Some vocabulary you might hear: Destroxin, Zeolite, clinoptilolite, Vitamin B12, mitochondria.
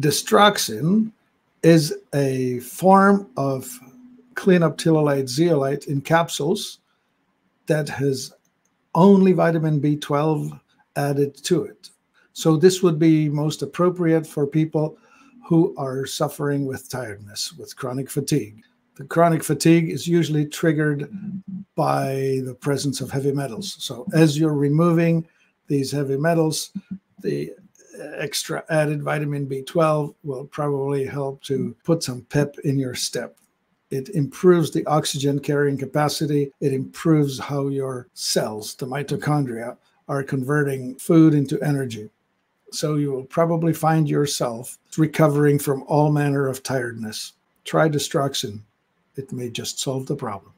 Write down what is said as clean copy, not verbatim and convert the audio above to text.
Destroxin is a form of clinoptilolite zeolite in capsules that has only vitamin B12 added to it. So this would be most appropriate for people who are suffering with tiredness, with chronic fatigue. The chronic fatigue is usually triggered by the presence of heavy metals. So as you're removing these heavy metals, the extra added vitamin B12 will probably help to put some pep in your step. It improves the oxygen carrying capacity. It improves how your cells, the mitochondria, are converting food into energy. So you will probably find yourself recovering from all manner of tiredness. Try Destroxin. It may just solve the problem.